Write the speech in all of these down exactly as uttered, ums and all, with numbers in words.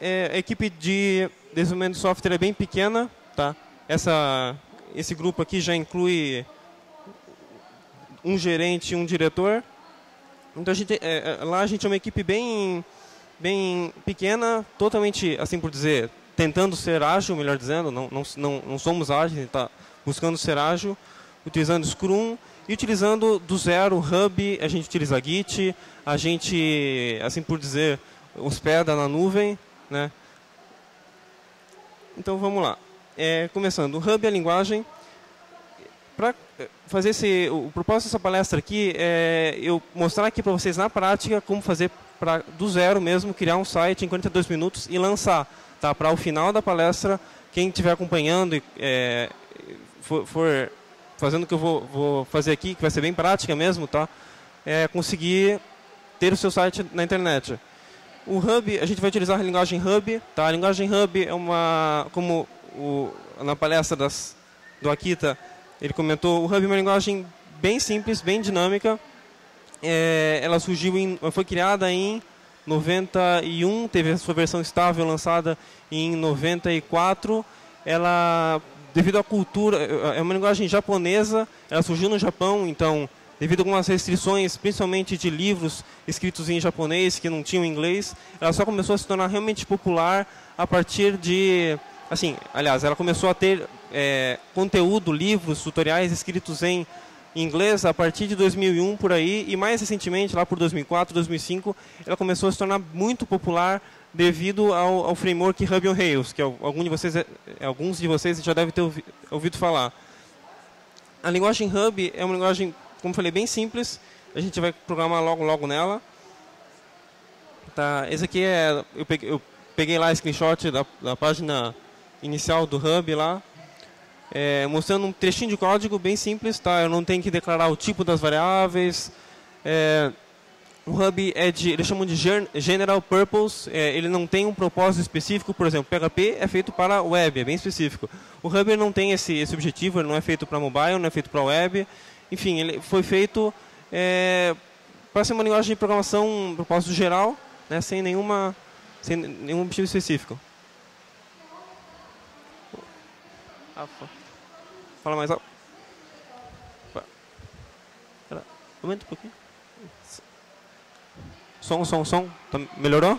é, a equipe de desenvolvimento de software é bem pequena, tá? Essa, esse grupo aqui já inclui um gerente e um diretor. Então a gente, é, lá a gente é uma equipe bem, bem pequena, totalmente, assim por dizer, tentando ser ágil, melhor dizendo, não, não, não, não somos ágeis, está buscando ser ágil, utilizando Scrum e utilizando do zero Hub, a gente utiliza Git, a gente, assim por dizer, hospeda na nuvem, né? Então vamos lá. É, começando, o Hub é a linguagem. Para fazer esse, o propósito dessa palestra aqui é eu mostrar aqui para vocês na prática como fazer pra, do zero mesmo, criar um site em quarenta e dois minutos e lançar, tá? Para o final da palestra, quem estiver acompanhando e é, for, for fazendo o que eu vou, vou fazer aqui, que vai ser bem prática mesmo, tá? É conseguir ter o seu site na internet. O Hub, a gente vai utilizar a linguagem Hub, tá? A linguagem Hub é uma, como o, na palestra das, do Akita, ele comentou, o Hub é uma linguagem bem simples, bem dinâmica. É, ela surgiu, em, foi criada em noventa e um, teve a sua versão estável lançada em noventa e quatro. Ela, devido à cultura, é uma linguagem japonesa, ela surgiu no Japão, então, devido a algumas restrições, principalmente de livros escritos em japonês, que não tinham inglês, ela só começou a se tornar realmente popular a partir de... Assim, aliás, ela começou a ter é, conteúdo, livros, tutoriais escritos em inglês a partir de dois mil e um, por aí, e mais recentemente, lá por dois mil e quatro, dois mil e cinco, ela começou a se tornar muito popular devido ao, ao framework Ruby on Rails, que algum de vocês, alguns de vocês já devem ter ouvido falar. A linguagem Ruby é uma linguagem, como falei, bem simples, a gente vai programar logo, logo nela. Tá, esse aqui é, eu peguei, eu peguei lá a screenshot da, da página... inicial do Hub lá, é, mostrando um trechinho de código bem simples, tá? Eu não tenho que declarar o tipo das variáveis. É, o Hub é de, eles chamam de General Purpose, é, ele não tem um propósito específico, por exemplo, P H P é feito para web, é bem específico. O Hub não tem esse, esse objetivo, ele não é feito para mobile, não é feito para web, enfim, ele foi feito é, para ser uma linguagem de programação, um propósito geral, né? Sem nenhuma, sem nenhum objetivo específico. Fala mais alto. Aumenta um pouquinho. Som, som, som. Melhorou?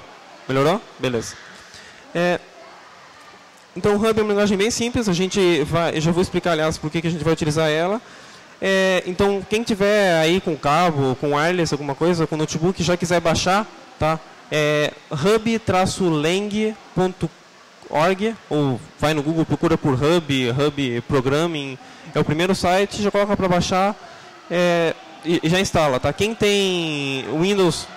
Melhorou? Beleza. É, então, o Hub é uma linguagem bem simples. A gente vai, eu já vou explicar, aliás, por que a gente vai utilizar ela. É, então, quem tiver aí com cabo, com wireless, alguma coisa, com notebook, já quiser baixar, tá? É hub traço lang ponto com org, ou vai no Google, procura por Hub, Hub Programming, é o primeiro site, já coloca para baixar é, e, e já instala, tá? Quem tem Windows,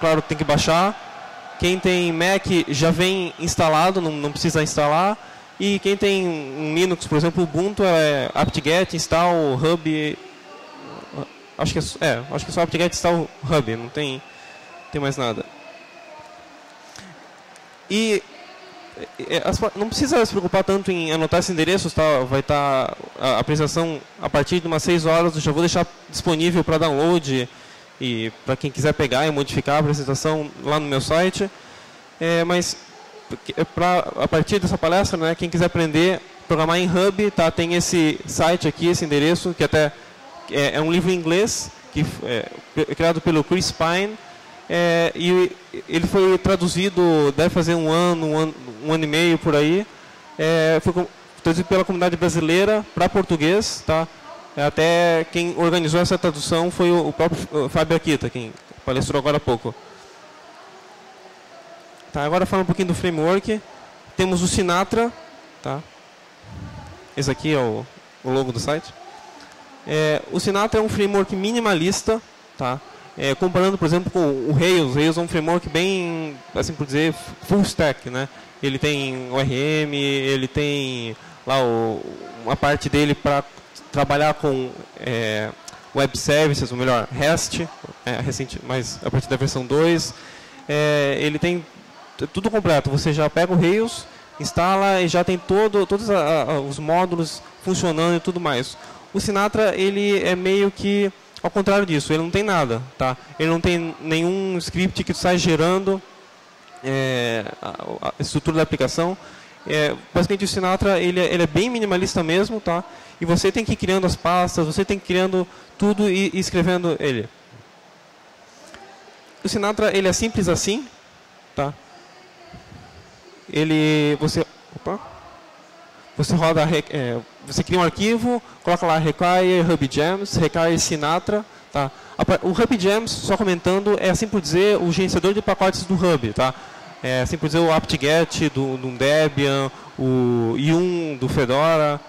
claro, tem que baixar, quem tem Mac já vem instalado, não, não precisa instalar, e quem tem um Linux, por exemplo, Ubuntu, é apt-get, install, Hub, acho que é, é, acho que é só apt-get, install, Hub, não tem, tem mais nada. E não precisa se preocupar tanto em anotar esses endereços, tá? Vai estar a apresentação a partir de umas seis horas, eu já vou deixar disponível para download e para quem quiser pegar e modificar a apresentação lá no meu site. É, mas pra, a partir dessa palestra, né, quem quiser aprender a programar em Hub, tá? Tem esse site aqui, esse endereço, que até é, é um livro em inglês, que é criado pelo Chris Pine. É, e ele foi traduzido, deve fazer um ano, um ano, um ano e meio por aí. É, foi traduzido pela comunidade brasileira para português, tá? Até quem organizou essa tradução foi o, o próprio Fábio Akita, quem palestrou agora há pouco. Tá, agora falando um pouquinho do framework. Temos o Sinatra, tá? Esse aqui é o, o logo do site. É, o Sinatra é um framework minimalista, tá? É, comparando, por exemplo, com o Rails, o Rails é um framework bem, assim por dizer, full stack, né? Ele tem O R M, ele tem lá o, uma parte dele para trabalhar com é, web services, ou melhor, REST, é, recente, mas a partir da versão dois. É, ele tem tudo completo, você já pega o Rails, instala e já tem todo, todos a, a, os módulos funcionando e tudo mais. O Sinatra, ele é meio que... Ao contrário disso, ele não tem nada, tá? Ele não tem nenhum script que tu sai gerando, é, a, a estrutura da aplicação. É, basicamente o Sinatra ele, ele é bem minimalista mesmo, tá? E você tem que ir criando as pastas, você tem que ir criando tudo e, e escrevendo ele. O Sinatra ele é simples assim, tá? Ele você opa, você roda é, você cria um arquivo, coloca lá require Hub Gems, require Sinatra, tá? O Hub Gems, só comentando, é assim por dizer o gerenciador de pacotes do Hub, tá? É, assim por dizer, o apt-get do, do Debian, o yum do Fedora.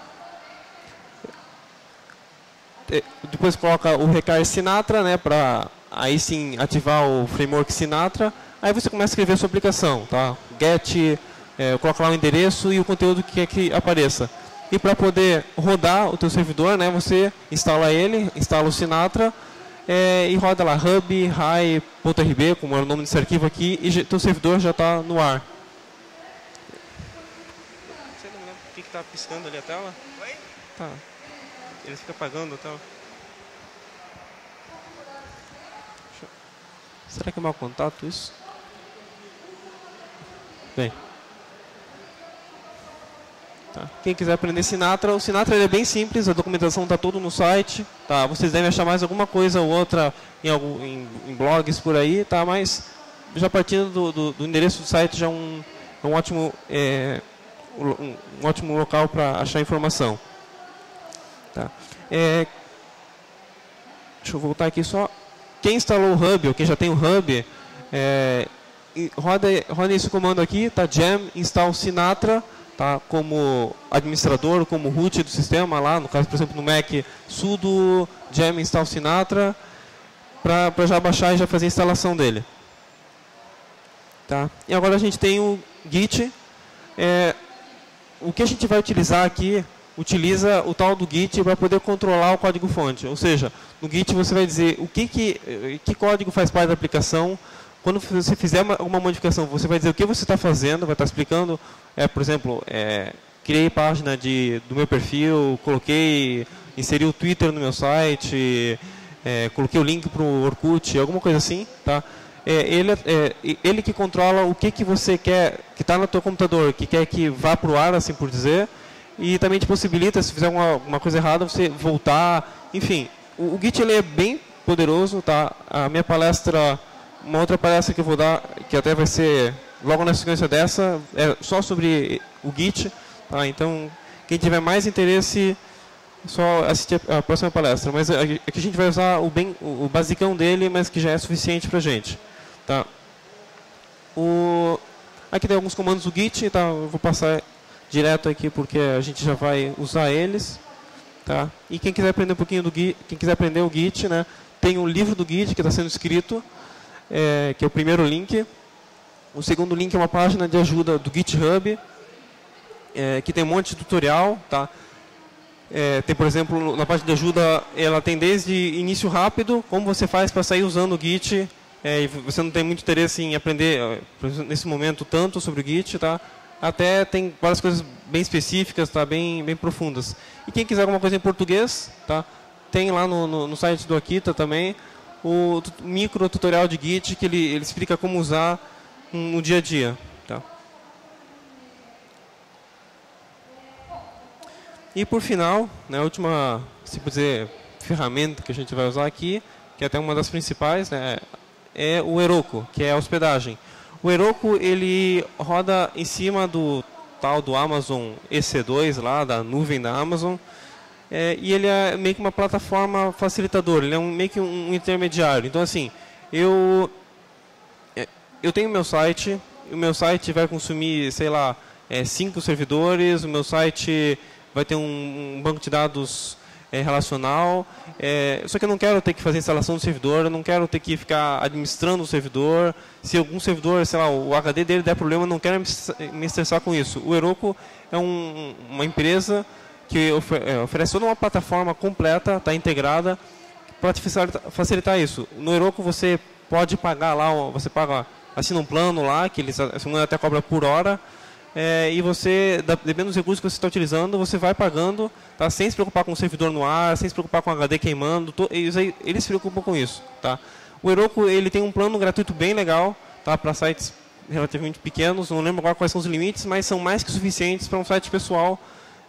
É, depois coloca o require Sinatra, né, para aí sim ativar o framework Sinatra. Aí você começa a escrever a sua aplicação, tá? Get, é, coloca lá o endereço e o conteúdo que quer que apareça. E para poder rodar o teu servidor, né, você instala ele, instala o Sinatra. É, e roda lá hub rai ponto r b, como é o nome desse arquivo aqui, e teu servidor já está no ar. Você não lembra o que está piscando ali a tela? Oi? Tá. Ele fica apagando a tela. Eu... Será que é mau contato isso? Bem. Tá. Quem quiser aprender Sinatra, o Sinatra ele é bem simples, a documentação está toda no site, tá? Vocês devem achar mais alguma coisa ou outra em, algum, em, em blogs por aí, tá? Mas já partindo do, do, do endereço do site já é um, um, ótimo, é, um, um ótimo local para achar informação. Tá. É, deixa eu voltar aqui só. Quem instalou o Hub, ou quem já tem o Hub, é, roda, roda esse comando aqui, tá? Gem install Sinatra. Tá, como administrador, como root do sistema, lá no caso, por exemplo, no Mac, sudo gem install Sinatra, para já baixar e já fazer a instalação dele. Tá? E agora a gente tem o Git. É, o que a gente vai utilizar aqui, utiliza o tal do Git para poder controlar o código-fonte. Ou seja, no Git você vai dizer o que, que, que código faz parte da aplicação. Quando você fizer uma, uma modificação, você vai dizer o que você está fazendo, vai estar explicando. É, por exemplo, é, criei página de, do meu perfil, coloquei, inseri o Twitter no meu site, é, coloquei o link para o Orkut, alguma coisa assim, tá? É, ele, é, ele que controla o que, que você quer, que está no teu computador, que quer que vá para o ar, assim por dizer, e também te possibilita, se fizer uma, uma coisa errada, você voltar, enfim. O, o Git ele é bem poderoso, tá? A minha palestra, uma outra palestra que eu vou dar, que até vai ser... Logo na sequência dessa, é só sobre o Git, tá? Então, quem tiver mais interesse, é só assistir a próxima palestra. Mas aqui a gente vai usar o, bem, o basicão dele, mas que já é suficiente pra gente. Tá? O... Aqui tem alguns comandos do Git, tá? Eu vou passar direto aqui porque a gente já vai usar eles. Tá? E quem quiser aprender um pouquinho do Git, quem quiser aprender o Git, né? Tem um livro do Git que está sendo escrito, é, que é o primeiro link. O segundo link é uma página de ajuda do GitHub, é, que tem um monte de tutorial, tá? É, tem, por exemplo, na página de ajuda, ela tem desde início rápido, como você faz para sair usando o Git, é, e você não tem muito interesse em aprender, nesse momento, tanto sobre o Git, tá? Até tem várias coisas bem específicas, tá? Bem, bem profundas. E quem quiser alguma coisa em português, tá? Tem lá no, no, no site do Akita também, o micro tutorial de Git, que ele, ele explica como usar no dia a dia, tá? E por final, né, a última, se pode dizer, ferramenta que a gente vai usar aqui, que é até uma das principais, né, é o Heroku, que é a hospedagem. O Heroku ele roda em cima do tal do Amazon E C dois lá, da nuvem da Amazon, é, e ele é meio que uma plataforma facilitadora, ele é um, meio que um intermediário. Então assim, eu Eu tenho o meu site, o meu site vai consumir, sei lá, é, cinco servidores, o meu site vai ter um, um banco de dados é, relacional, é, só que eu não quero ter que fazer instalação do servidor, eu não quero ter que ficar administrando o servidor, se algum servidor, sei lá, o H D dele der problema, eu não quero me estressar com isso. O Heroku é um, uma empresa que oferece toda uma plataforma completa, está integrada, para facilitar isso. No Heroku você pode pagar lá, você paga... assina um plano lá, que eles até cobra por hora, é, e você, dependendo dos recursos que você está utilizando, você vai pagando, tá? Sem se preocupar com o servidor no ar, sem se preocupar com o H D queimando, to, eles, eles se preocupam com isso. Tá? O Heroku ele tem um plano gratuito bem legal, tá? Para sites relativamente pequenos, não lembro agora quais são os limites, mas são mais que suficientes para um site pessoal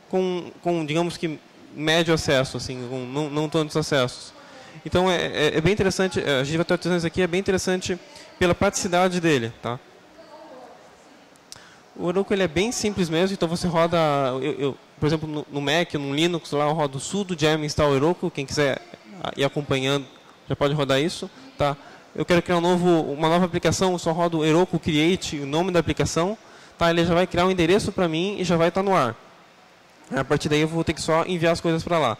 com, com digamos que, médio acesso, assim, com não, não tantos acessos. Então, é, é, é bem interessante, a gente vai ter atenção aqui, é bem interessante pela praticidade dele, tá? O Heroku ele é bem simples mesmo, então você roda, eu, eu, por exemplo, no, no Mac, no Linux, lá eu rodo sudo jam install Heroku, quem quiser ir acompanhando já pode rodar isso, tá? Eu quero criar um novo, uma nova aplicação, eu só rodo Heroku create, o nome da aplicação, tá? Ele já vai criar um endereço para mim e já vai estar no ar. A partir daí eu vou ter que só enviar as coisas para lá.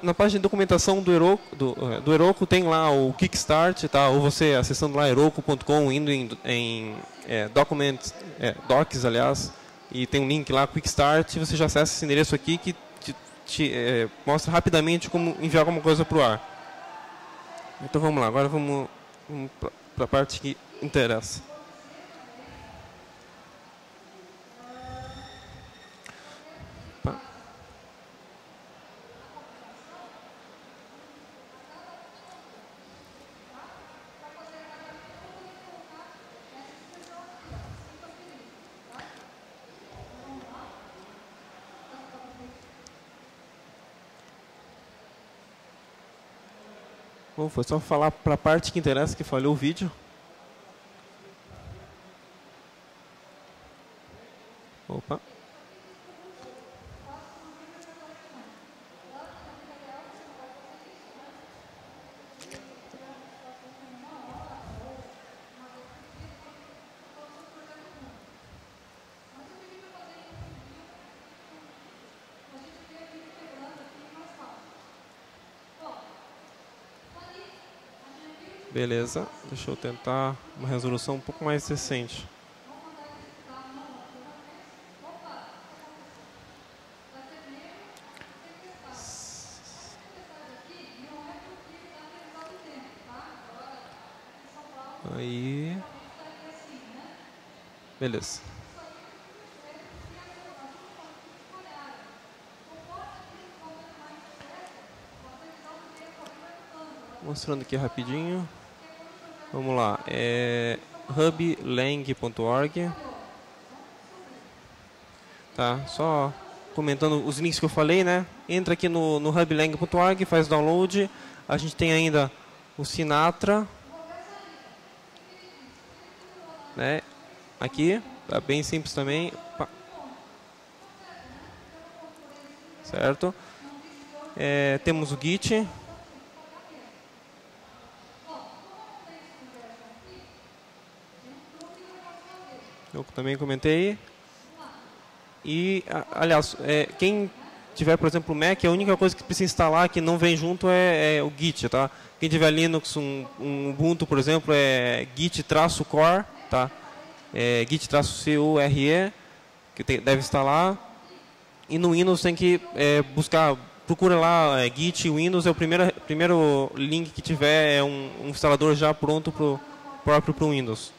Na parte de documentação do Heroku, do, do Heroku tem lá o Kickstart, tá? Ou você acessando lá heroku ponto com, indo em, em é, documents, é, docs, aliás, e tem um link lá, Kickstart, você já acessa esse endereço aqui que te, te é, mostra rapidamente como enviar alguma coisa para o ar. Então vamos lá, agora vamos, vamos para a parte que interessa. Bom, foi só falar para a parte que interessa, que falhou o vídeo. Opa. Beleza, deixa eu tentar uma resolução um pouco mais decente. Aí. Beleza. Mostrando aqui rapidinho. Vamos lá, é hub lang ponto org, tá? Só comentando os links que eu falei, né? Entra aqui no, no hub lang ponto org, faz download. A gente tem ainda o Sinatra, né? Aqui, tá bem simples também. Opa. Certo? É, temos o Git. Eu também comentei. E, aliás, é, quem tiver, por exemplo, Mac, a única coisa que precisa instalar que não vem junto é, é o Git, tá? Quem tiver Linux, um, um Ubuntu, por exemplo, é git-core, tá? É git-core, que tem, deve instalar. E no Windows tem que é, buscar, procura lá, é, Git Windows, é o primeiro, primeiro link que tiver, é um, um instalador já pronto pro, próprio para o Windows.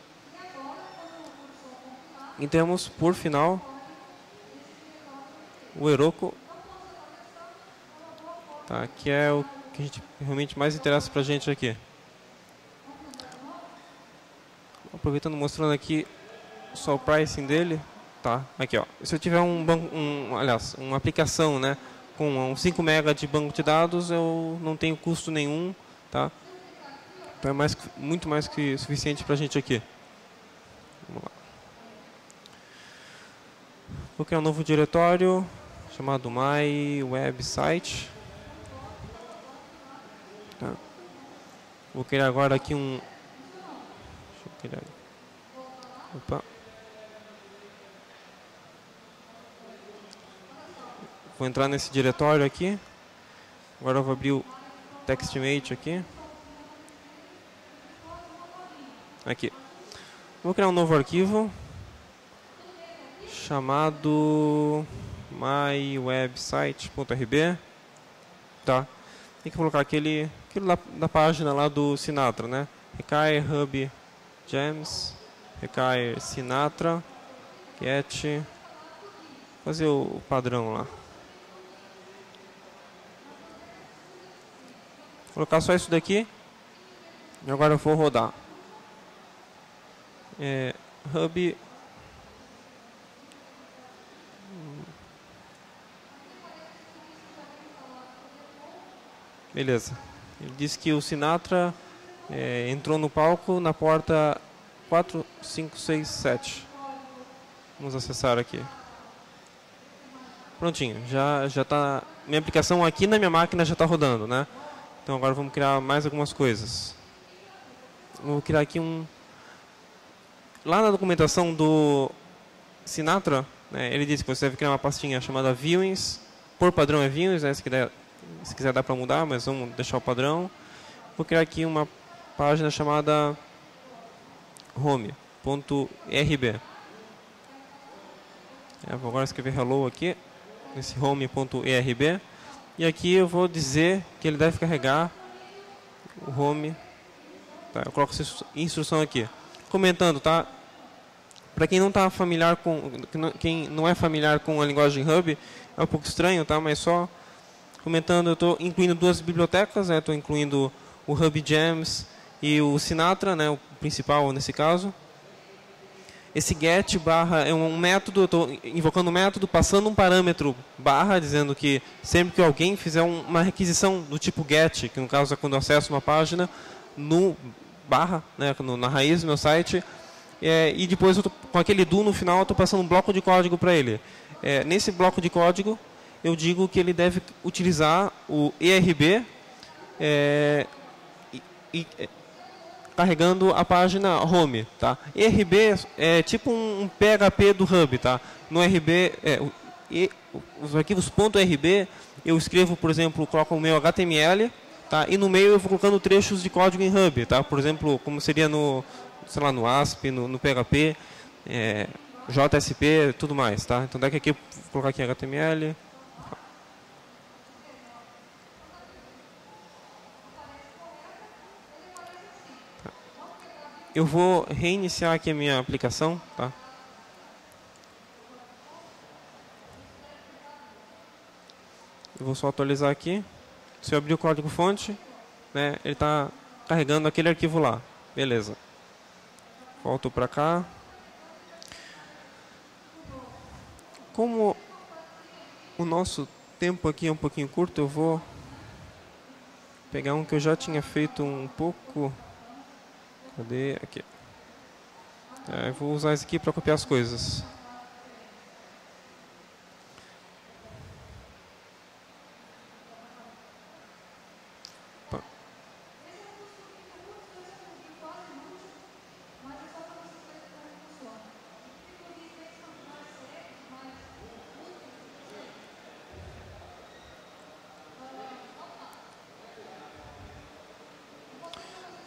E temos, por final, o Heroku, tá, que é o que a gente, realmente mais interessa para a gente aqui. Aproveitando, mostrando aqui só o pricing dele. Tá, aqui, ó. Se eu tiver um banco, um, aliás, uma aplicação, né, com cinco mega de banco de dados, eu não tenho custo nenhum. Tá? Então é mais, muito mais que suficiente para a gente aqui. Vamos lá. Vou criar um novo diretório chamado My Website. Tá. Vou criar agora aqui um. Deixa eu criar. Opa. Vou entrar nesse diretório aqui. Agora eu vou abrir o TextMate aqui. Aqui. Vou criar um novo arquivo chamado my website ponto r b, tá? Tem que colocar aquele, aquele da, da página lá do Sinatra, né? Require hub gems, require Sinatra, get, fazer o padrão lá. Vou colocar só isso daqui e agora eu vou rodar. é, Hub beleza, ele disse que o Sinatra é, entrou no palco na porta quatro cinco seis sete. Vamos acessar aqui. Prontinho, já já tá, minha aplicação aqui na minha máquina já está rodando, né? Então agora vamos criar mais algumas coisas. Vou criar aqui um... Lá na documentação do Sinatra, né, ele disse que você deve criar uma pastinha chamada Viewings. Por padrão é Viewings, né, se, quiser, se quiser dá para mudar, mas vamos deixar o padrão. Vou criar aqui uma página chamada home ponto r b. É, vou agora escrever hello aqui, nesse home ponto r b. E aqui eu vou dizer que ele deve carregar o home. Tá, eu coloco essa instrução aqui. Comentando, tá? Para quem não tá familiar com, quem não é familiar com a linguagem Hub, é um pouco estranho, tá? Mas só comentando, eu estou incluindo duas bibliotecas, né? Estou incluindo o Hub Gems e o Sinatra, né? O principal nesse caso. Esse get barra é um método, eu estou invocando um método, passando um parâmetro barra, dizendo que sempre que alguém fizer um, uma requisição do tipo get, que no caso é quando eu acesso uma página no barra, né, no, na raiz do meu site, é, e depois eu tô, com aquele do no final eu estou passando um bloco de código para ele. É, nesse bloco de código eu digo que ele deve utilizar o E R B é, e, e, carregando a página home, tá? E R B é tipo um P H P do Hub, tá? No R B, é, o, e, os arquivos .rb eu escrevo, por exemplo, coloco o meu H T M L, tá? E no meio eu vou colocando trechos de código em Hub, tá? Por exemplo, como seria no, sei lá, no A S P, no, no P H P, é, J S P, tudo mais, tá? Então daqui aqui, vou colocar aqui H T M L. Eu vou reiniciar aqui a minha aplicação, tá? Eu vou só atualizar aqui. Se eu abrir o código-fonte, né, ele está carregando aquele arquivo lá. Beleza. Volto para cá. Como o nosso tempo aqui é um pouquinho curto, eu vou pegar um que eu já tinha feito um pouco... Cadê? Aqui. É, eu vou usar esse aqui para copiar as coisas. Opa.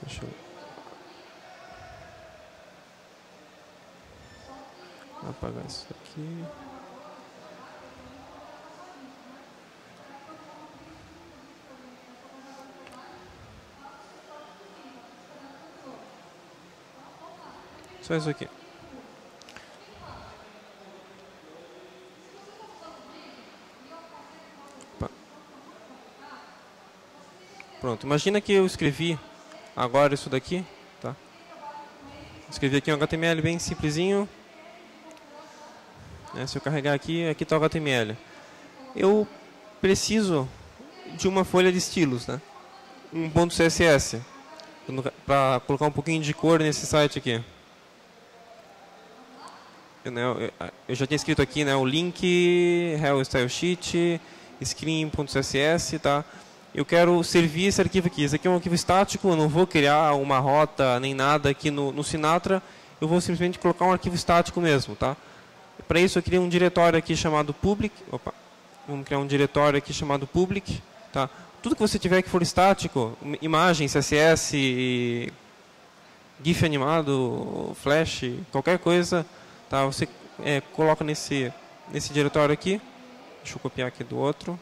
Deixa eu... apagar isso aqui. Só isso aqui. Opa. Pronto, imagina que eu escrevi agora isso daqui, tá? Escrevi aqui um H T M L bem simplesinho. Se eu carregar aqui, aqui está o H T M L. Eu preciso de uma folha de estilos, né? Um ponto C S S, para colocar um pouquinho de cor nesse site aqui. Eu, eu já tinha escrito aqui, né, o link, hello style sheet, screen.css, tá? Eu quero servir esse arquivo aqui. Esse aqui é um arquivo estático, eu não vou criar uma rota nem nada aqui no, no Sinatra. Eu vou simplesmente colocar um arquivo estático mesmo, tá? Para isso eu criei um diretório aqui chamado public. Opa. Vamos criar um diretório aqui chamado public, tá? Tudo que você tiver que for estático, imagem, C S S, GIF animado, flash, qualquer coisa, tá? Você é, coloca nesse nesse diretório aqui. Deixa eu copiar aqui do outro.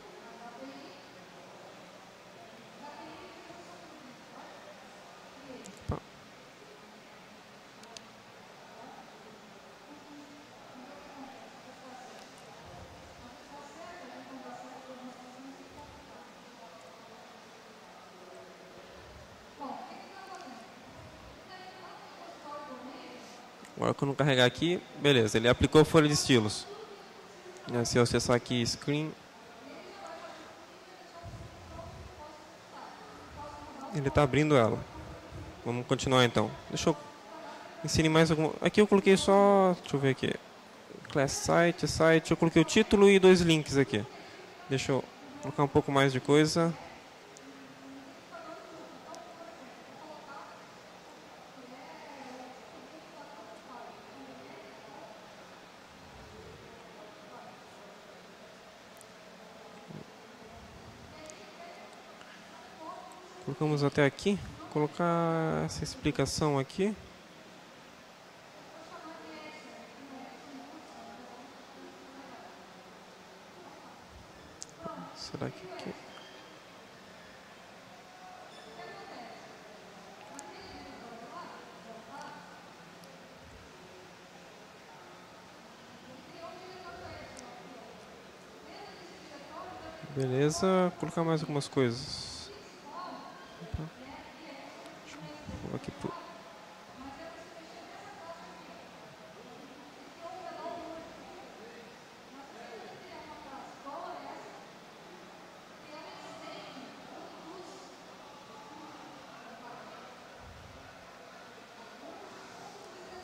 Agora, quando carregar aqui, beleza, ele aplicou folha de estilos. Se eu acessar aqui screen, ele está abrindo ela. Vamos continuar então. Deixa eu inserir mais alguma. Aqui eu coloquei só, deixa eu ver aqui, class site, site, eu coloquei o título e dois links aqui. Deixa eu colocar um pouco mais de coisa. Colocamos até aqui. Vou colocar essa explicação aqui. Será que aqui? Beleza, vou colocar mais algumas coisas. Aqui pro...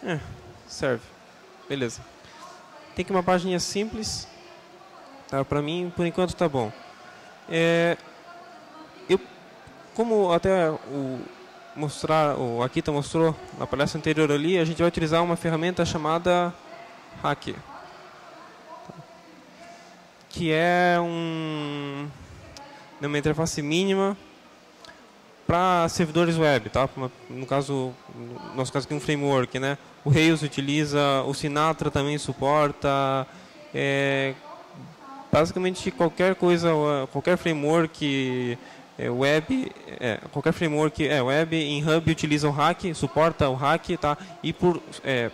é, serve. Beleza. Tem que uma página simples, tá? Para mim, por enquanto tá bom. É, eu, como até o mostrar, o Akita mostrou na palestra anterior ali, a gente vai utilizar uma ferramenta chamada Rack, que é um, uma interface mínima para servidores web, tá? No caso, no nosso caso aqui um framework, né? O Rails utiliza, o Sinatra também suporta, é, basicamente qualquer coisa, qualquer framework É web, é, qualquer framework é web em Hub utiliza o Rack, suporta o Rack, tá? E por é,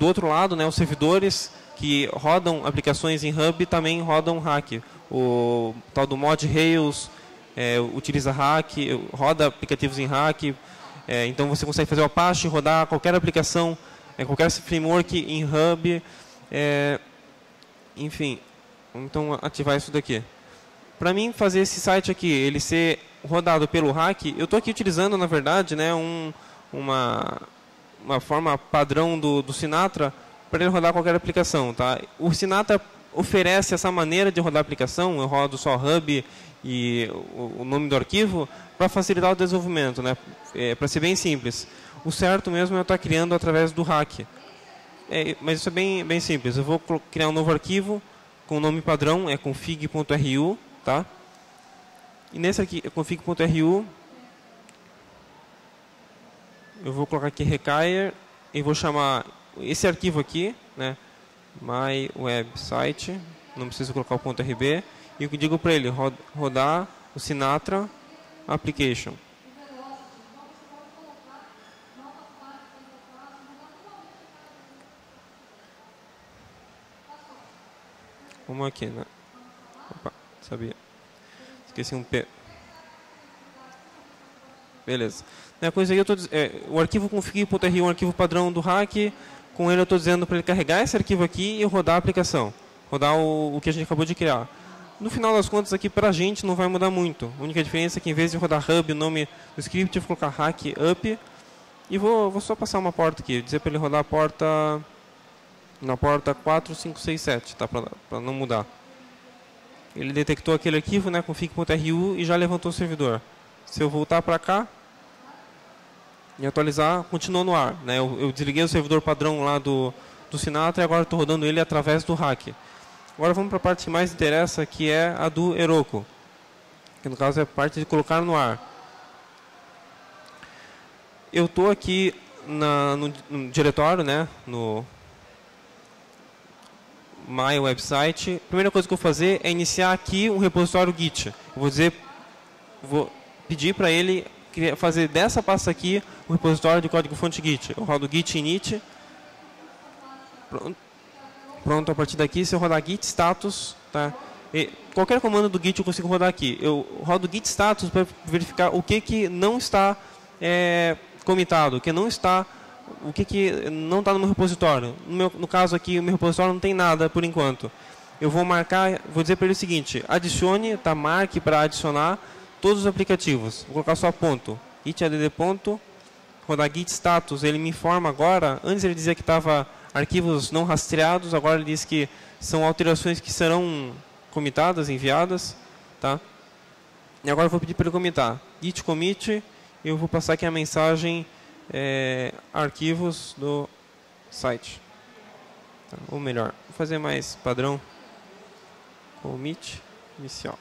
do outro lado, né, os servidores que rodam aplicações em Hub também rodam Rack. O tal do mod Rails é, utiliza Rack, roda aplicativos em Rack. É, então você consegue fazer o Apache rodar qualquer aplicação, é, qualquer framework em Hub, é, enfim. Então ativar isso daqui. Para mim fazer esse site aqui, ele ser rodado pelo Rack, eu estou aqui utilizando, na verdade, né, um, uma, uma forma padrão do, do Sinatra para ele rodar qualquer aplicação. Tá? O Sinatra oferece essa maneira de rodar a aplicação, eu rodo só Hub e o, o nome do arquivo, para facilitar o desenvolvimento, né? É, para ser bem simples. O certo mesmo é eu estar criando através do Rack. É, mas isso é bem, bem simples, eu vou criar um novo arquivo com o nome padrão, é config ponto R U. Tá? E nesse aqui, config ponto R U, eu vou colocar aqui require e vou chamar esse arquivo aqui, né, my website, não preciso colocar o ponto .rb, e eu digo para ele rodar o Sinatra application. Vamos aqui, né? Opa. Sabia. Esqueci um P. Beleza. A coisa aí eu tô, é, o arquivo config ponto R U é um arquivo padrão do Rack. Com ele eu estou dizendo para ele carregar esse arquivo aqui e rodar a aplicação. Rodar o, o que a gente acabou de criar. No final das contas aqui para a gente não vai mudar muito. A única diferença é que em vez de rodar Hub, o nome do script, eu vou colocar Rack up. E vou, vou só passar uma porta aqui. Dizer para ele rodar a porta... Na porta quatro, cinco, seis, sete. Tá? Para não mudar. Ele detectou aquele arquivo, né, config ponto R U, e já levantou o servidor. Se eu voltar para cá e atualizar, continua no ar. Né? Eu, eu desliguei o servidor padrão lá do, do Sinatra e agora estou rodando ele através do Rack. Agora vamos para a parte que mais interessa, que é a do Heroku. Que no caso é a parte de colocar no ar. Eu estou aqui na, no, no diretório, né, no... My website. A primeira coisa que eu vou fazer é iniciar aqui um repositório Git. Eu vou dizer, vou pedir para ele fazer dessa pasta aqui o um repositório de código-fonte Git. Eu rodo Git init. Pronto. Pronto, a partir daqui, se eu rodar Git status, tá? E qualquer comando do Git eu consigo rodar aqui. Eu rodo Git status para verificar o que que não está é, comitado, o que não está o que, que não está no meu repositório. No, meu, no caso aqui, o meu repositório não tem nada por enquanto. Eu vou marcar, vou dizer para ele o seguinte, adicione, tá, marque para adicionar todos os aplicativos. Vou colocar só ponto, gitadd ponto, rodar git status, ele me informa agora, antes ele dizia que estava arquivos não rastreados, agora ele diz que são alterações que serão comitadas, enviadas, tá? E agora eu vou pedir para ele comitar, git commit, eu vou passar aqui a mensagem é, arquivos do site, tá? Ou melhor, vou fazer mais padrão, commit inicial.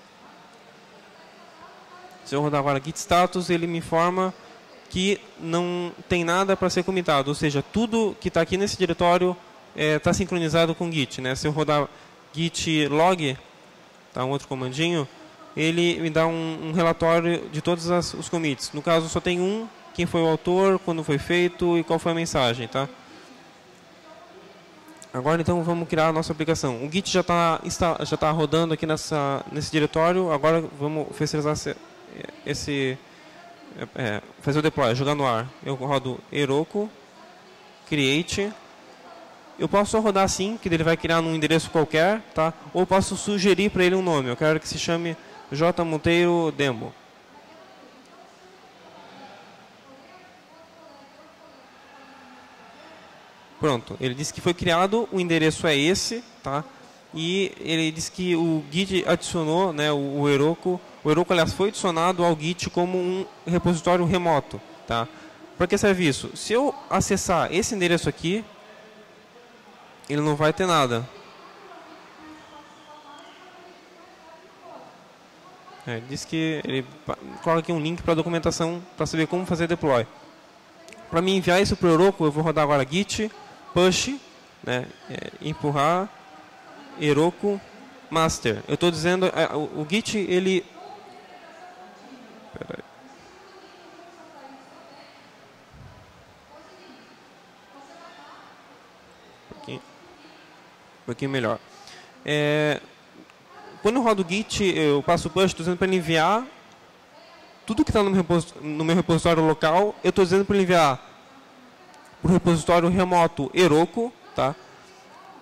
Se eu rodar agora git status, ele me informa que não tem nada para ser comitado, ou seja, tudo que está aqui nesse diretório está é, sincronizado com git, né? Se eu rodar git log, tá, um outro comandinho, ele me dá um, um relatório de todos as, os commits. No caso, só tem um, quem foi o autor, quando foi feito e qual foi a mensagem, tá? Agora, então, vamos criar a nossa aplicação. O Git já está já tá rodando aqui nessa, nesse diretório. Agora, vamos oficializar esse... esse é, fazer o deploy, jogar no ar. Eu rodo Heroku, create. Eu posso só rodar assim, que ele vai criar num endereço qualquer, tá? Ou posso sugerir para ele um nome. Eu quero que se chame J Monteiro Demo. Pronto. Ele disse que foi criado, o endereço é esse, tá? E ele disse que o Git adicionou, né, o Heroku. O Heroku, aliás, foi adicionado ao Git como um repositório remoto, tá? Para que serve isso? Se eu acessar esse endereço aqui, ele não vai ter nada. É, ele diz que ele coloca aqui um link para a documentação para saber como fazer deploy. Para me enviar isso para o Heroku, eu vou rodar agora git push, né, é, empurrar Heroku master. Eu estou dizendo, é, o, o git ele Peraí. Um pouquinho melhor. É, quando eu rodo o git, eu passo o push, estou dizendo para ele enviar tudo que está no, no meu repositório local, eu estou dizendo para ele enviar para o repositório remoto Heroku, tá?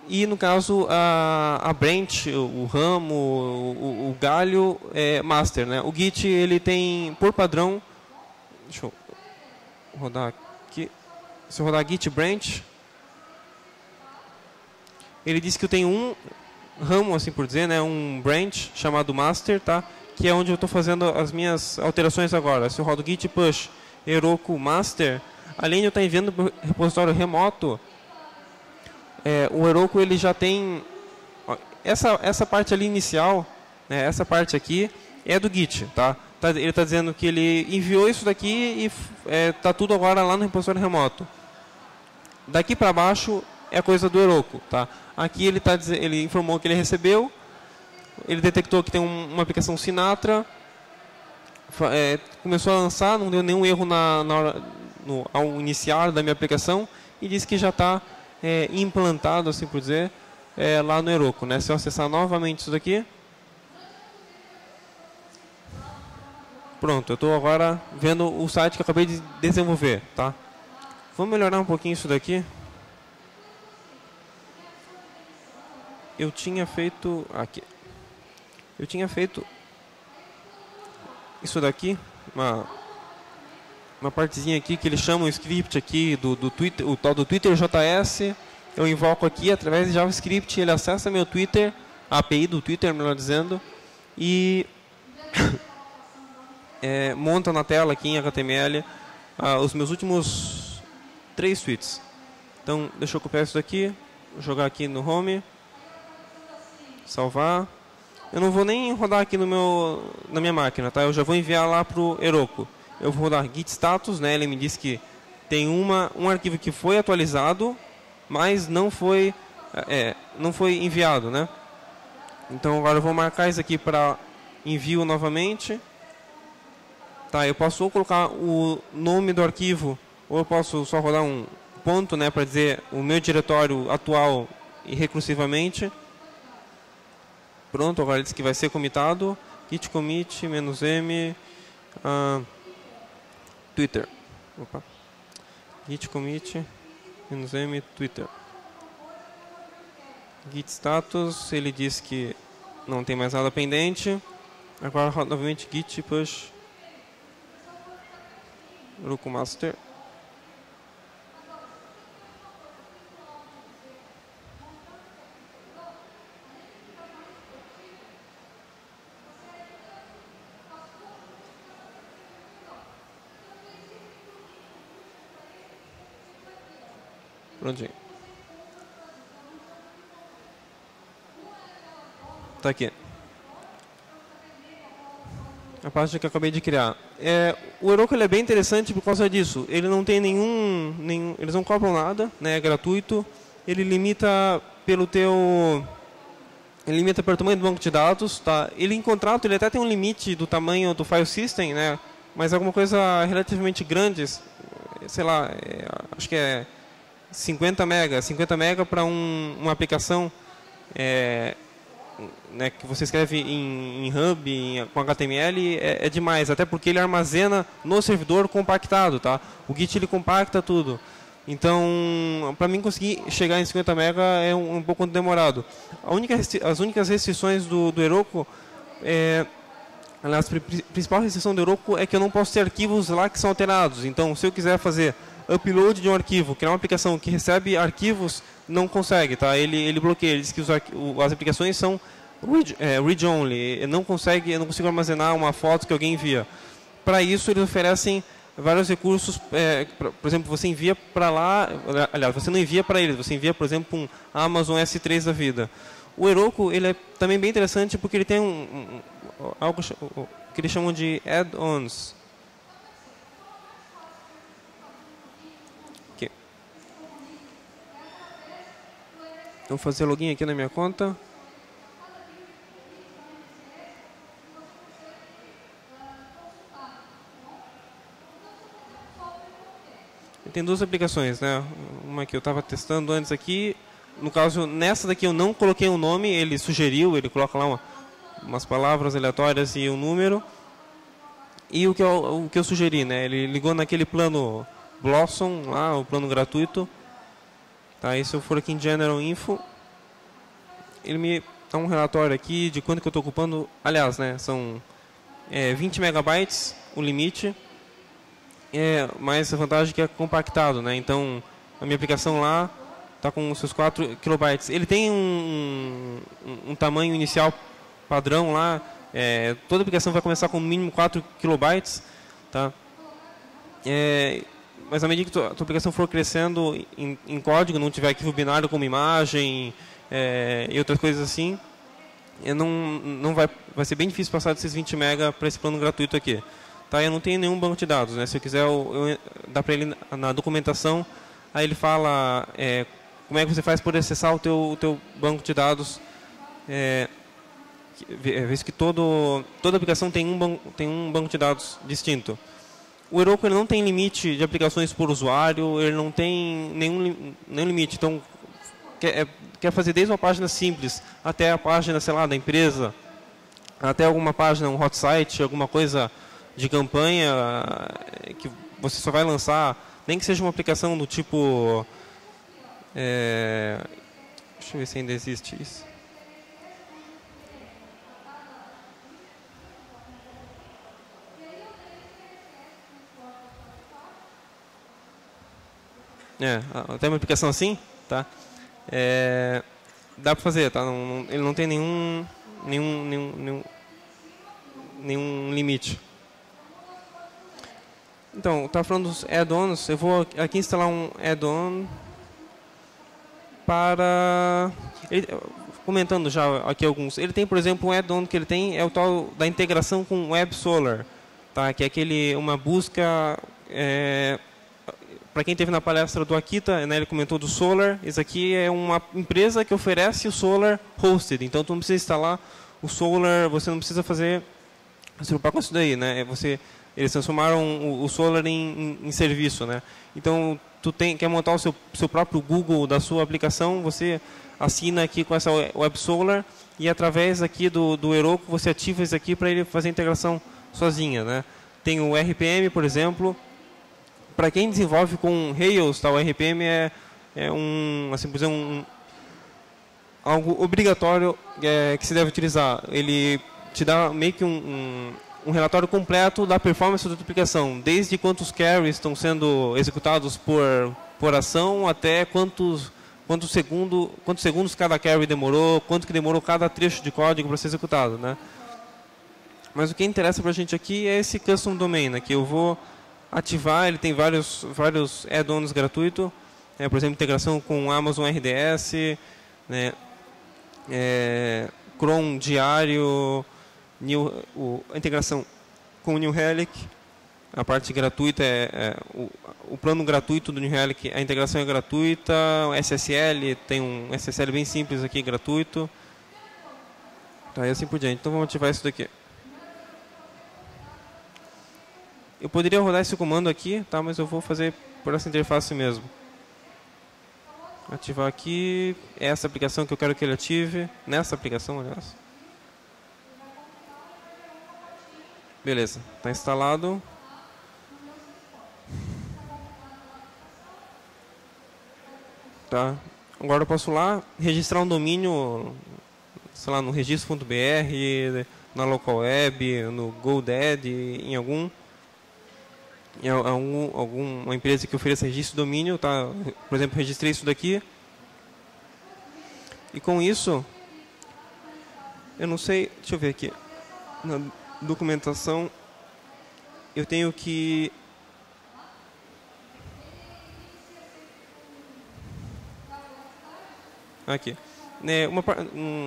E no caso, a, a branch, o, o ramo, o, o galho, é master, né? O git, ele tem, por padrão, deixa eu rodar aqui, se eu rodar git branch, ele diz que eu tenho um ramo, assim por dizer, né, um branch chamado master, tá, que é onde eu estou fazendo as minhas alterações agora. Se eu rodo git push Heroku master, além de eu estar enviando para o repositório remoto, é, o Heroku ele já tem... Ó, essa, essa parte ali inicial, né, essa parte aqui, é do Git, tá? Tá, ele está dizendo que ele enviou isso daqui e está é, tudo agora lá no repositório remoto. Daqui para baixo é coisa do Heroku, tá? Aqui ele, tá, ele informou que ele recebeu, ele detectou que tem um, uma aplicação Sinatra, é, começou a lançar, não deu nenhum erro na, na hora, no, ao iniciar da minha aplicação, e disse que já está é, implantado, assim por dizer, é, lá no Heroku, né? Se eu acessar novamente isso daqui, pronto, eu estou agora vendo o site que eu acabei de desenvolver, tá? Vamos melhorar um pouquinho isso daqui. Eu tinha feito aqui. Eu tinha feito isso daqui, uma uma partezinha aqui que eles chamam o script aqui do do Twitter, o tal do Twitter J S. Eu invoco aqui através de JavaScript, ele acessa meu Twitter, a API do Twitter, melhor dizendo, e é, monta na tela aqui em H T M L ah, os meus últimos três tweets. Então, deixa eu copiar isso daqui, jogar aqui no home. Salvar. Eu não vou nem rodar aqui no meu, na minha máquina, tá? Eu já vou enviar lá para o Heroku. Eu vou rodar git status, né? Ele me diz que tem uma, um arquivo que foi atualizado, mas não foi, é, não foi enviado, né? Então agora eu vou marcar isso aqui para envio novamente. Tá, eu posso ou colocar o nome do arquivo, ou eu posso só rodar um ponto, né, para dizer o meu diretório atual e recursivamente. Pronto, agora ele disse que vai ser comitado. Git commit, menos M, uh, Twitter. Opa. git commit -m twitter. Git status, ele diz que não tem mais nada pendente. Agora novamente git push Heroku master. Prontinho. Tá aqui. A página que eu acabei de criar. É, o Heroku é bem interessante por causa disso. Ele não tem nenhum, nenhum eles não cobram nada, né? É gratuito. Ele limita pelo teu, ele limita pelo tamanho do banco de dados, tá? Ele em contrato ele até tem um limite do tamanho do file system, né? Mas alguma coisa relativamente grande, sei lá, é, acho que é cinquenta mega, cinquenta mega para um, uma aplicação é, né, que você escreve em, em Hub, em, com H T M L, é, é demais. Até porque ele armazena no servidor compactado, tá? O Git ele compacta tudo. Então, para mim conseguir chegar em cinquenta mega é um, um pouco demorado. A única, as únicas restrições do, do Heroku, é, aliás, a principal restrição do Heroku é que eu não posso ter arquivos lá que são alterados. Então, se eu quiser fazer upload de um arquivo, criar uma aplicação que recebe arquivos, não consegue, tá? Ele, ele bloqueia, ele diz que os as aplicações são read, é, read only, não consegue, eu não consigo armazenar uma foto que alguém envia. Para isso eles oferecem vários recursos, é, pra, por exemplo, você envia para lá, aliás, você não envia para eles, você envia, por exemplo, um Amazon S três da vida. O Heroku, ele é também bem interessante porque ele tem um, um, algo que eles chamam de add-ons. Vou fazer login aqui na minha conta. Tem duas aplicações, né? Uma que eu estava testando antes aqui. No caso, nessa daqui eu não coloquei um nome, ele sugeriu, ele coloca lá uma, umas palavras aleatórias e um número. E o que eu, o que eu sugeri, né? Ele ligou naquele plano Blossom, lá, o plano gratuito. Tá, e se eu for aqui em General Info, ele me dá um relatório aqui de quanto que eu estou ocupando. Aliás, né, são é, vinte megabytes o limite, é, mas a vantagem é que é compactado, né? Então, a minha aplicação lá está com os seus quatro kilobytes. Ele tem um, um, um tamanho inicial padrão lá, é, toda aplicação vai começar com no mínimo quatro kilobytes, tá? É, mas à medida que a tua aplicação for crescendo em, em código, não tiver arquivo binário como imagem é, e outras coisas assim, eu não, não vai, vai ser bem difícil passar desses vinte mega para esse plano gratuito aqui. Tá? Eu não tenho nenhum banco de dados, né? Se eu quiser, eu, eu dá para ele na documentação, aí ele fala é, como é que você faz por acessar o teu, o teu banco de dados, é, visto que todo, toda aplicação tem um, tem um banco de dados distinto. O Heroku ele não tem limite de aplicações por usuário, ele não tem nenhum, nenhum limite. Então, quer, quer fazer desde uma página simples até a página, sei lá, da empresa, até alguma página, um hot site, alguma coisa de campanha que você só vai lançar, nem que seja uma aplicação do tipo... É, deixa eu ver se ainda existe isso. É, até uma aplicação assim, tá? É, dá para fazer, tá? Não, não, ele não tem nenhum, nenhum, nenhum, nenhum, nenhum limite. Então, tá falando dos add-ons. Eu vou aqui instalar um add-on para. Ele, comentando já aqui alguns. Ele tem, por exemplo, um add-on que ele tem é o tal da integração com Websolr, tá? Que é aquele uma busca. É, Para quem esteve na palestra do Akita, né, ele comentou do Solr. Esse aqui é uma empresa que oferece o Solr hosted. Então, tu não precisa instalar o Solr, você não precisa fazer... Se preocupar com isso daí, né? Você, eles transformaram o, o Solr em, em, em serviço, né? Então, tu tem, quer montar o seu, seu próprio Google da sua aplicação, você assina aqui com essa Websolr e através aqui do, do Heroku você ativa isso aqui para ele fazer a integração sozinha, né? Tem o R P M, por exemplo... para quem desenvolve com Rails, tal, R P M é, é um, assim, por exemplo, um, algo obrigatório é, que se deve utilizar. Ele te dá meio que um, um, um relatório completo da performance da tua aplicação, desde quantos carries estão sendo executados por, por ação, até quantos, quantos, segundo, quantos segundos cada carry demorou, quanto que demorou cada trecho de código para ser executado, né? Mas o que interessa para a gente aqui é esse custom domain, que eu vou ativar. Ele tem vários, vários add-ons gratuitos, é, por exemplo, integração com Amazon R D S, né, é, Chrome diário, New, o, a integração com o New Relic, a parte gratuita, é, é o, o plano gratuito do New Relic, a integração é gratuita, o S S L, tem um S S L bem simples aqui, gratuito, tá, e assim por diante. Então vamos ativar isso daqui. Eu poderia rodar esse comando aqui, tá? Mas eu vou fazer por essa interface mesmo. Ativar aqui, essa aplicação que eu quero que ele ative, nessa aplicação, aliás. Beleza, está instalado. Tá. Agora eu posso lá registrar um domínio, sei lá, no registro ponto b r, na localweb, no GoDaddy, em algum... Algum, alguma empresa que ofereça registro de domínio, tá? Por exemplo, registrei isso daqui. E com isso, eu não sei, deixa eu ver aqui, na documentação, eu tenho que... Aqui. É, uma,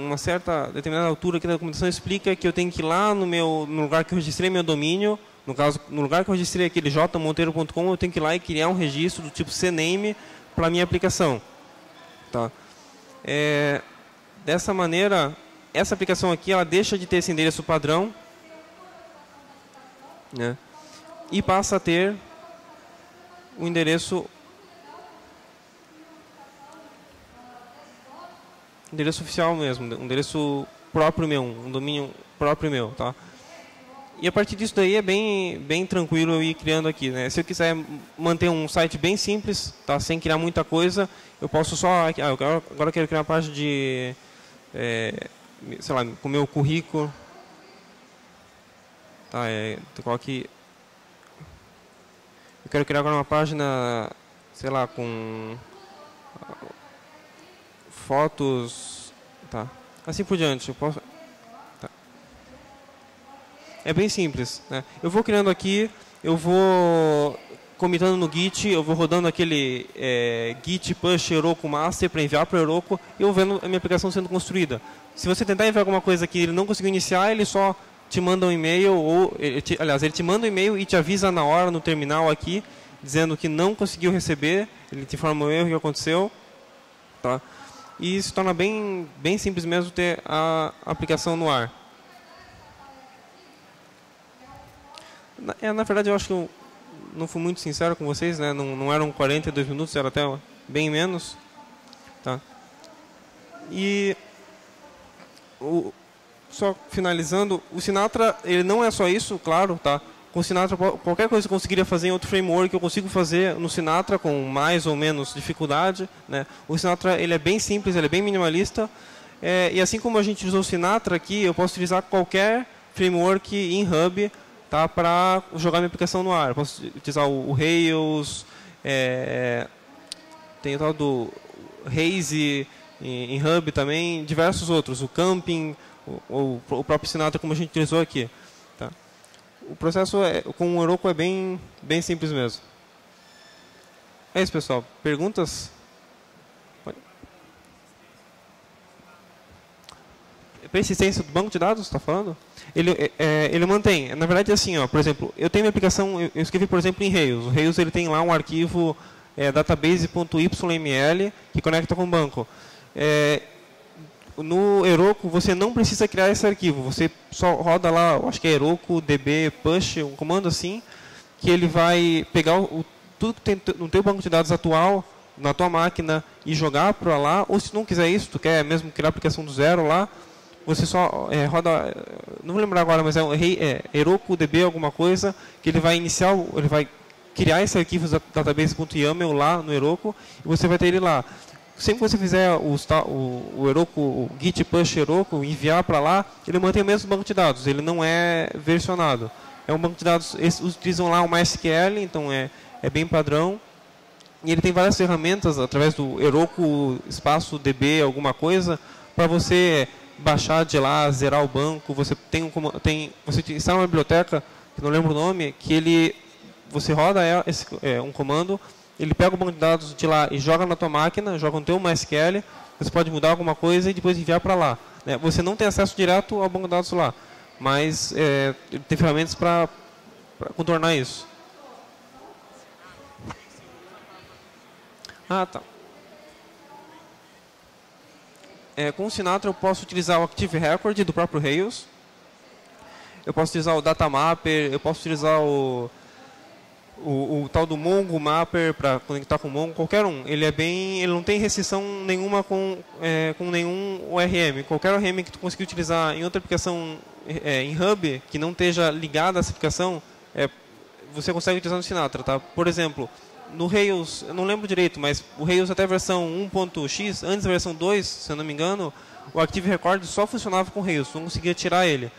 uma certa determinada altura aqui da documentação explica que eu tenho que ir lá no, meu, no lugar que eu registrei meu domínio. No caso, no lugar que eu registrei aquele j monteiro ponto com, eu tenho que ir lá e criar um registro do tipo C name para a minha aplicação. Tá. É, dessa maneira, essa aplicação aqui ela deixa de ter esse endereço padrão, né, e passa a ter o endereço, endereço oficial mesmo, um endereço próprio meu, um domínio próprio meu. Tá? E a partir disso daí é bem, bem tranquilo eu ir criando aqui, né? Se eu quiser manter um site bem simples, tá? Sem criar muita coisa, eu posso só... Ah, eu quero, agora eu quero criar uma página de... É, sei lá, com o meu currículo. Tá, é, coloque... Eu quero criar agora uma página, sei lá, com... Fotos... Tá. Assim por diante, eu posso... É bem simples, né? Eu vou criando aqui, eu vou comitando no Git, eu vou rodando aquele é, Git push Heroku master para enviar para o Heroku, e eu vendo a minha aplicação sendo construída. Se você tentar enviar alguma coisa que ele não conseguiu iniciar, ele só te manda um e-mail, ou ele te, aliás, ele te manda um e-mail e te avisa na hora no terminal aqui, dizendo que não conseguiu receber, ele te informa o erro que aconteceu, tá? E isso torna bem, bem simples mesmo ter a aplicação no ar. Na, é, na verdade, eu acho que eu não fui muito sincero com vocês, né? Não, não eram quarenta e dois minutos, era até bem menos. Tá? E, o, só finalizando, o Sinatra, ele não é só isso, claro, tá? Com o Sinatra, qualquer coisa que eu conseguiria fazer em outro framework, eu consigo fazer no Sinatra, com mais ou menos dificuldade, né? O Sinatra, ele é bem simples, ele é bem minimalista. É, e assim como a gente usou o Sinatra aqui, eu posso utilizar qualquer framework em Hub, tá, para jogar minha aplicação no ar. Eu posso utilizar o, o Rails, é, tem o tal do Raise em, em Hub também, diversos outros, o Camping, o, o, o próprio Sinatra como a gente utilizou aqui. Tá. O processo é, com o Heroku é bem, bem simples mesmo. É isso, pessoal. Perguntas? Persistência do banco de dados, está falando? Ele, é, ele mantém. Na verdade, é assim, ó, por exemplo, eu tenho minha aplicação, eu escrevi, por exemplo, em Rails. O Rails ele tem lá um arquivo é, database ponto y m l que conecta com o banco. É, no Heroku, você não precisa criar esse arquivo. Você só roda lá, acho que é Heroku, db, push, um comando assim, que ele vai pegar o, tudo que tem no teu banco de dados atual, na tua máquina, e jogar para lá. Ou se não quiser isso, tu quer mesmo criar a aplicação do zero lá, você só é, roda, não vou lembrar agora, mas é, um, é Heroku D B alguma coisa, que ele vai iniciar, ele vai criar esse arquivo database.yaml lá no Heroku e você vai ter ele lá. Sempre que você fizer o, o, o, Heroku, o git push Heroku, enviar para lá, ele mantém o mesmo banco de dados, ele não é versionado. É um banco de dados, eles utilizam lá o MySQL, então é, é bem padrão. E ele tem várias ferramentas, através do Heroku, espaço, D B, alguma coisa, para você baixar de lá, zerar o banco. Você tem um, tem, você instala uma biblioteca, que não lembro o nome, que ele, você roda esse, é, um comando, ele pega o banco de dados de lá e joga na tua máquina, joga no teu MySQL, você pode mudar alguma coisa e depois enviar para lá. Você não tem acesso direto ao banco de dados lá, mas é, tem ferramentas para contornar isso. Ah, tá. É, com o Sinatra eu posso utilizar o Active Record do próprio Rails, eu posso utilizar o Data Mapper, eu posso utilizar o... O, o tal do Mongo Mapper para conectar com o Mongo, qualquer um. Ele é bem, ele não tem restrição nenhuma com, é, com nenhum O R M. Qualquer O R M que tu conseguir utilizar em outra aplicação, é, em Hub, que não esteja ligada a essa aplicação, é, você consegue utilizar no Sinatra, tá? Por exemplo, no Rails, eu não lembro direito, mas o Rails até a versão um ponto x, antes da versão dois, se eu não me engano, o Active Record só funcionava com o Rails, não conseguia tirar ele.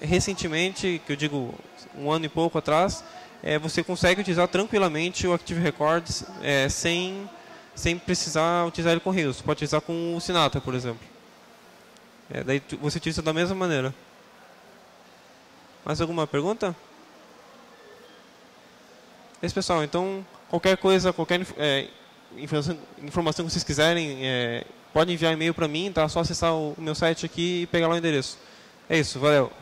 Recentemente, que eu digo um ano e pouco atrás, É, você consegue utilizar tranquilamente o Active Record é, sem, sem precisar utilizar ele com o Rails. Você pode utilizar com o Sinatra, por exemplo. É, daí tu, você utiliza da mesma maneira. Mais alguma pergunta? É isso, pessoal. Então, qualquer coisa, qualquer é, informação, informação que vocês quiserem, é, pode enviar e-mail para mim, tá? É só acessar o, o meu site aqui e pegar lá o endereço. É isso, valeu.